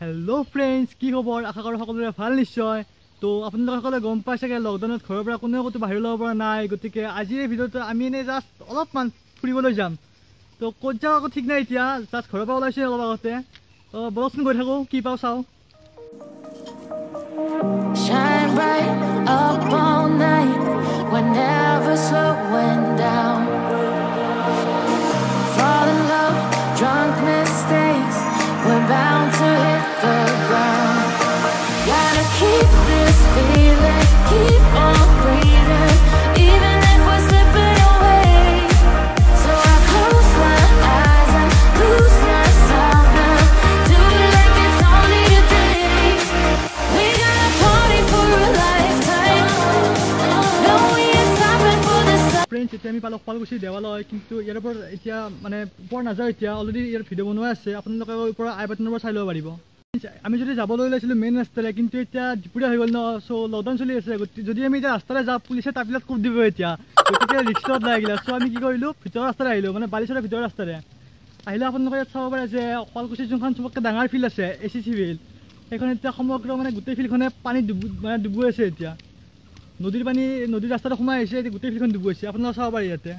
Hello friends, কি খবৰ? আশা কৰোঁ সকলোৰে ভাল নিশ্চয়। তো আপোনালোকসকলে গম পাইছে যে লকডাউনত ঘৰৰ পৰা কোনেও ক'তো বাহিৰ ওলাব পৰা নাই, গতিকে আজিৰ এই ভিডিঅ'টো আমি এনেই জাষ্ট অলপমান ফুৰিবলৈ যাম। তো ক'ত যাওঁ আকৌ ঠিক নাই, এতিয়া জাষ্ট ঘৰৰ পৰা ওলাইছে অলপ আগতে। তো বৰষুণ গৈ থাকোঁ, কি পাওঁ চাওঁ। Shine bright up all night, we're never slowing down. Fall in love, drunk mistakes, we're bound to hit the ground. Gotta keep this feeling, keep on breathing, even if we're slipping away. So I close my eyes and lose myself now. Do it like it's only a day. We gotta party for a lifetime. No, we ain't stopping for this. Friends, today we palo palgushi devalo, kintu yar upor etia mane upor na jao etia already yar video bonwa ase. Apnalokor upor I button upor sai loba paribo. আমি যদি যাবলৈ ওলাইছিলোঁ main ৰাস্তালৈ, কিন্তু এতিয়া দুপৰীয়া হৈ গ'ল ন, চ' লকডাউন চলি আছে। যদি আমি এতিয়া ৰাস্তালৈ যাওঁ, পুলিচে তাপিলাত কোপ দিব এতিয়া, গতিকে ৰিক্সত লাগিলে। চ' আমি কি কৰিলোঁ, ভিতৰৰ ৰাস্তাৰে আহিলোঁ, মানে বালিচৰা ভিতৰৰ ৰাস্তাৰে আহিলে। আপোনালোকে ইয়াত চাব পাৰে যে শুৱালকুছিৰ যোনখন চবতকৈ ডাঙৰ ফিল্ড আছে, ACC ফিল্ড, সেইখন এতিয়া সমগ্ৰ মানে গোটেই ফিল্ডখনে পানী ডুবুৱাই আছে। এতিয়া নদীৰ পানী নদীৰ ৰাস্তাটো সোমাই আহিছে, এতিয়া গোটেই ফিল্ডখন ডুবুৱাইছে। আপোনালোকে চাব পাৰে ইয়াতে।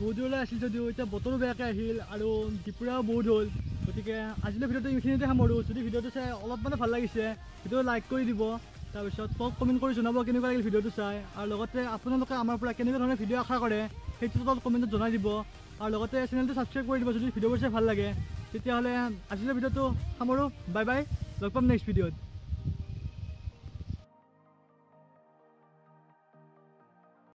বহুত দূৰলৈ আছিল, যদিও এতিয়া বতৰো বেয়াকৈ আহিল আৰু দুপৰীয়াও বহুত হ'ল, গতিকে আজিলৈ ভিডিঅ'টো এইখিনিতে সামৰোঁ। যদি ভিডিঅ'টো চাই অলপ মানে ভাল লাগিছে, ভিডিঅ'টো লাইক কৰি দিব, তাৰপিছত মোক কমেণ্ট কৰি জনাব কেনেকুৱা লাগিল ভিডিঅ'টো চাই, আৰু লগতে আপোনালোকে আমাৰ পৰা কেনেকুৱা ধৰণৰ ভিডিঅ' আশা কৰে সেইটো তলত কমেণ্টত জনাই দিব, আৰু লগতে চেনেলটো ছাবস্ক্ৰাইব কৰি দিব যদি ভিডিঅ'বোৰ চাই ভাল লাগে। তেতিয়াহ'লে আজিলৈ ভিডিঅ'টো সামৰোঁ, বাই বাই, লগ পাম নেক্সট ভিডিঅ'ত।